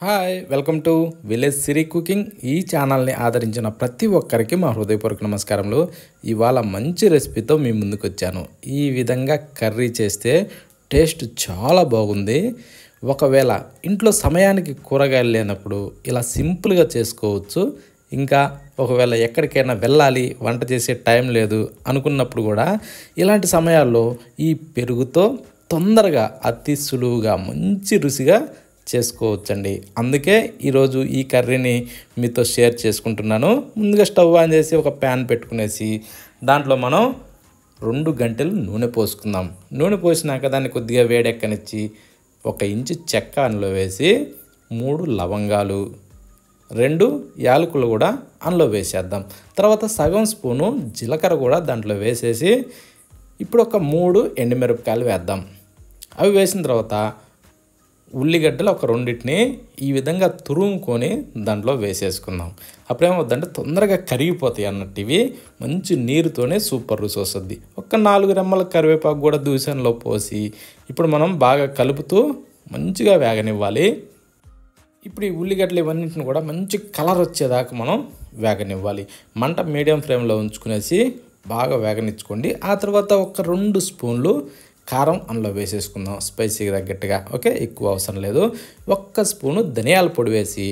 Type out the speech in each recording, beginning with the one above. Hi, welcome to village Siri cooking. ఈ ఛానల్ని ఆదరించిన ప్రతి ఒక్కరికి మా హృదయపూర్వక నమస్కారములు. ఇవాళ మంచి రెసిపీతో మీ ముందుకు వచ్చాను. ఈ విధంగా కర్రీ చేస్తే టేస్ట్ చాలా బాగుంది. ఒకవేళ ఇంట్లో సమయానికి కూరగాయలు లేనప్పుడు ఇలా సింపుల్గా చేసుకోవచ్చు. ఇంకా ఒకవేళ ఎక్కడికైనా వెళ్ళాలి, వంట చేసే టైం లేదు అనుకున్నప్పుడు కూడా ఇలాంటి సమయాల్లో ఈ పెరుగుతో తొందరగా అతి సులువుగా మంచి రుచిగా చేసుకోవచ్చండి. అందుకే ఈరోజు ఈ కర్రీని మీతో షేర్ చేసుకుంటున్నాను. ముందుగా స్టవ్ ఆన్ చేసి ఒక ప్యాన్ పెట్టుకునేసి దాంట్లో మనం 2 గంటలు నూనె పోసుకుందాం. నూనె పోసినాక దాన్ని కొద్దిగా వేడెక్కనిచ్చి 1 ఇంచు చెక్క అందులో వేసి 3 లవంగాలు 2 యాలకులు కూడా అందులో వేసేద్దాం. తర్వాత సగం స్పూను జీలకర్ర కూడా దాంట్లో వేసేసి ఇప్పుడు 3 ఎండుమిరపకాయలు వేద్దాం. అవి వేసిన తర్వాత ఉల్లిగడ్డలు 2ని ఈ విధంగా తురుముకొని దాంట్లో వేసేసుకుందాం. అప్పుడేమవుద్దంటే తొందరగా కరిగిపోతాయి అన్నట్టు. ఇవి మంచి నీరుతోనే సూపర్ రుచి వస్తుంది. 4 రెమ్మల కరివేపాకు కూడా దూసంలో పోసి ఇప్పుడు మనం బాగా కలుపుతూ మంచిగా వేగనివ్వాలి. ఇప్పుడు ఈ ఉల్లిగడ్డలు ఇవన్నింటిని కూడా మంచి కలర్ వచ్చేదాకా మనం వేగనివ్వాలి. మంట మీడియం ఫ్లేమ్లో ఉంచుకునేసి బాగా వేగనిచ్చుకోండి. ఆ తర్వాత 2 స్పూన్లు కారం అందులో వేసేసుకుందాం, స్పైసీకి తగ్గట్టుగా. ఓకే, ఎక్కువ అవసరం లేదు. 1 స్పూను ధనియాల పొడి వేసి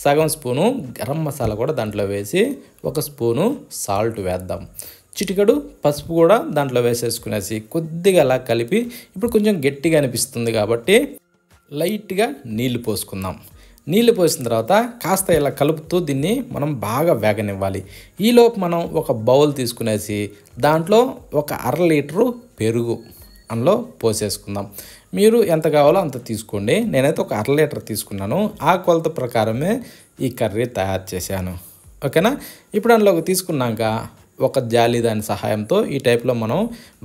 సగం స్పూను గరం మసాలా కూడా దాంట్లో వేసి 1 స్పూను సాల్ట్ వేద్దాం. చిటికడు పసుపు కూడా దాంట్లో వేసేసుకునేసి కొద్దిగా అలా కలిపి ఇప్పుడు కొంచెం గట్టిగా అనిపిస్తుంది కాబట్టి లైట్గా నీళ్లు పోసుకుందాం. నీళ్ళు పోసిన తర్వాత కాస్త ఇలా కలుపుతూ దీన్ని మనం బాగా వేగనివ్వాలి. ఈలోపు మనం 1 బౌల్ తీసుకునేసి దాంట్లో 1/2 లీటరు పెరుగు అందులో పోసేసుకుందాం. మీరు ఎంత కావాలో అంత తీసుకోండి. నేనైతే 1/2 లీటర్ తీసుకున్నాను. ఆ కొలత ప్రకారమే ఈ కర్రీ తయారు చేశాను. ఓకేనా, ఇప్పుడు అందులోకి తీసుకున్నాక 1 జాలి దాని సహాయంతో ఈ టైప్లో మనం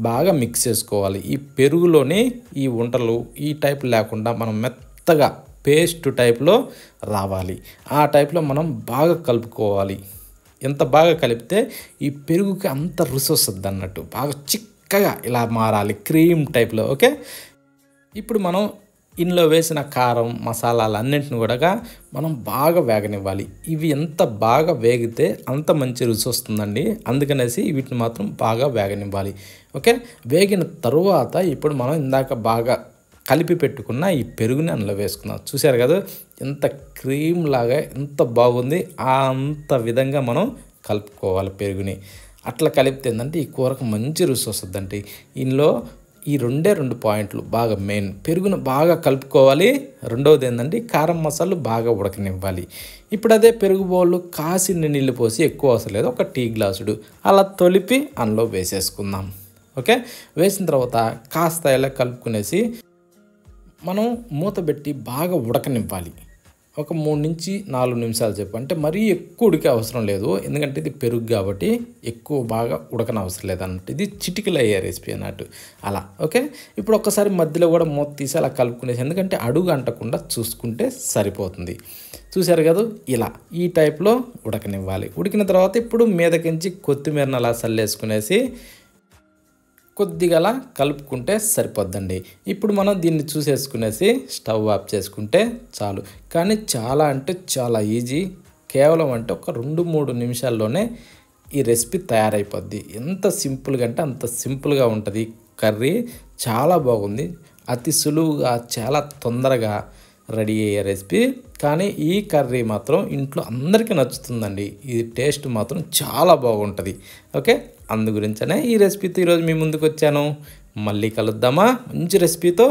బాగా మిక్స్ చేసుకోవాలి. ఈ పెరుగులోని ఈ వంటలు ఈ టైప్ లేకుండా మనం మెత్తగా పేస్ట్ టైప్లో రావాలి. ఆ టైప్లో మనం బాగా కలుపుకోవాలి. ఎంత బాగా కలిపితే ఈ పెరుగుకి అంత రుచి వస్తుంది అన్నట్టు. బాగా చక్కగా ఇలా మారాలి, క్రీమ్ టైప్లో. ఓకే, ఇప్పుడు మనం ఇందులో వేసిన కారం మసాలాలు అన్నింటిని కూడా మనం బాగా వేగనివ్వాలి. ఇవి ఎంత బాగా వేగితే అంత మంచి రుచి వస్తుందండి. అందుకనేసి వీటిని మాత్రం బాగా వేగనివ్వాలి. ఓకే, వేగిన తరువాత ఇప్పుడు మనం ఇందాక బాగా కలిపి పెట్టుకున్న ఈ పెరుగుని అందులో వేసుకుందాం. చూశారు కదా, ఎంత క్రీమ్ లాగా ఎంత బాగుంది. అంత విధంగా మనం కలుపుకోవాలి పెరుగుని. అట్లా కలిపితే ఏంటంటే ఈ కూరకు మంచి రుచి వస్తుందండి. ఇందులో ఈ 2 పాయింట్లు బాగా మెయిన్. పెరుగును బాగా కలుపుకోవాలి. 2వది ఏంటంటే కారం మసాలాలు బాగా ఉడకనివ్వాలి. ఇప్పుడు అదే పెరుగు బౌల్లో కాసిన్ని నీళ్ళు పోసి, ఎక్కువ అవసరం లేదు, 1 టీ గ్లాసుడు అలా తొలిపి అందులో వేసేసుకుందాం. ఓకే, వేసిన తర్వాత కాస్త ఇలా కలుపుకునేసి మనం మూత పెట్టి బాగా ఉడకనివ్వాలి. 3 నుంచి 4 నిమిషాలు చెప్పు. అంటే మరీ ఎక్కువ ఉడికే అవసరం లేదు, ఎందుకంటే ఇది పెరుగు కాబట్టి ఎక్కువ బాగా ఉడకన అవసరం లేదు అన్నట్టు. ఇది చిటికలు అయ్యే రెసిపీ అన్నట్టు అలా. ఓకే, ఇప్పుడు ఒక్కసారి మధ్యలో కూడా మూత తీసి అలా కలుపుకునేసి, ఎందుకంటే అడుగు అంటకుండా చూసుకుంటే సరిపోతుంది. చూశారు కదా, ఇలా ఈ టైప్లో ఉడకనివ్వాలి. ఉడికిన తర్వాత ఇప్పుడు మీదకించి కొత్తిమీరను అలా చల్లేసుకునేసి కొద్దిగా అలా కలుపుకుంటే సరిపోద్దండి. ఇప్పుడు మనం దీన్ని చూసేసుకునేసి స్టవ్ ఆఫ్ చేసుకుంటే చాలు. కానీ చాలా అంటే చాలా ఈజీ. కేవలం అంటే 2-3 నిమిషాల్లోనే ఈ రెసిపీ తయారైపోద్ది. ఎంత సింపుల్గా అంటే అంత సింపుల్గా ఉంటుంది కర్రీ. చాలా బాగుంది. అతి సులువుగా చాలా తొందరగా రెడీ అయ్యే రెసిపీ. కానీ ఈ కర్రీ మాత్రం ఇంట్లో అందరికీ నచ్చుతుందండి. ఇది టేస్ట్ మాత్రం చాలా బాగుంటుంది. ఓకే, అందు గురించనే ఈ రెసిపీతో ఈరోజు మీ ముందుకు వచ్చాను. మళ్ళీ కలుద్దామా మంచి రెసిపీతో.